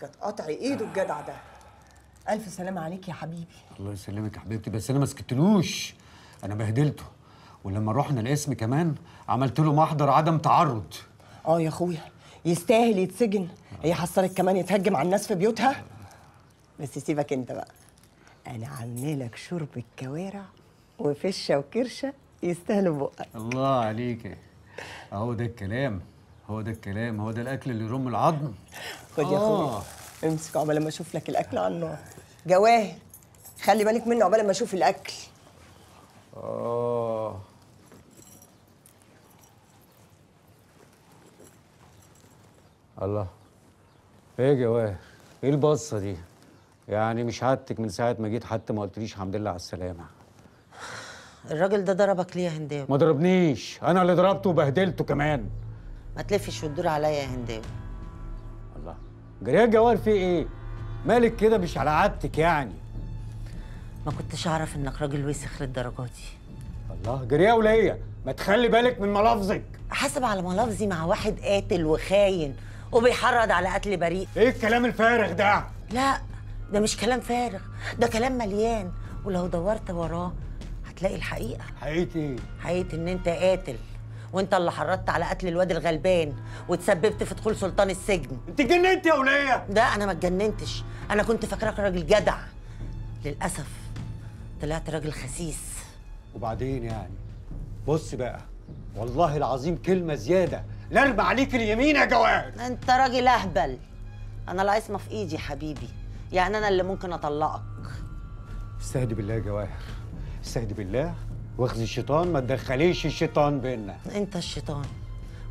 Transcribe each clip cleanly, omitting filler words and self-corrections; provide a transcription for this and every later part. كانت قطع ايده الجدع ده. الف سلامه عليك يا حبيبي. الله يسلمك يا حبيبتي، بس انا ما سكتلوش، انا بهدلته، ولما رحنا القسم كمان عملت له محضر عدم تعرض. اه يا اخويا يستاهل يتسجن، هي حصلت كمان يتهجم على الناس في بيوتها. بس سيبك انت بقى، انا عامله لك شرب الكوارع وفشه وكرشه يستاهلوا بقك. الله عليك، اهو ده الكلام، هو ده الكلام، هو ده الاكل اللي يرم العظم. خد يا اخويا امسك عقبال ما اشوف لك الاكل على النار. جواهر خلي بالك منه عقبال ما اشوف الاكل. اه الله، ايه يا جواهر؟ ايه البصه دي؟ يعني مش عادتك من ساعه ما جيت حتى ما قلتليش الحمد لله على السلامه. الراجل ده ضربك ليه يا هنداوي؟ ما ضربنيش، انا اللي ضربته وبهدلته كمان. ما تلفش وتدور عليا يا هنداوي. الله، جري يا جواهر في ايه؟ مالك كده مش على عادتك يعني؟ ما كنتش اعرف انك راجل وسخ للدرجه دي. الله، جري يا وليه، ما تخلي بالك من ملفظك. حسب على ملفظي مع واحد قاتل وخاين وبيحرض على قتل بريء. ايه الكلام الفارغ ده؟ لا ده مش كلام فارغ، ده كلام مليان، ولو دورت وراه هتلاقي الحقيقه. حقيقه ايه؟ حقيقه ان انت قاتل، وانت اللي حرضت على قتل الواد الغلبان، وتسببت في دخول سلطان السجن. انت اتجننت يا وليه؟ ده انا ما اتجننتش، انا كنت فاكراك راجل جدع، للاسف طلعت راجل خسيس. وبعدين يعني بص بقى، والله العظيم كلمه زياده، لا ارمي عليك اليمين يا جواهر. انت راجل اهبل، انا العصمه في ايدي حبيبي، يعني انا اللي ممكن اطلقك. استهدي بالله يا جواهر، استهدي بالله واخذي الشيطان، ما تدخليش الشيطان بينا. انت الشيطان،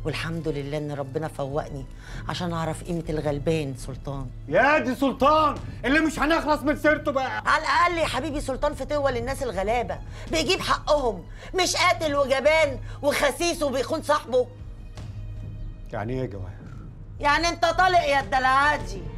والحمد لله ان ربنا فوقني عشان اعرف قيمه الغلبان سلطان. يا دي سلطان اللي مش هنخلص من سيرته بقى. على الاقل يا حبيبي سلطان فتوه للناس الغلابه، بيجيب حقهم، مش قاتل وجبان وخسيس وبيخون صاحبه. يعني ايه يا جواهر؟ يعني انت طالق يا الدلعاتي.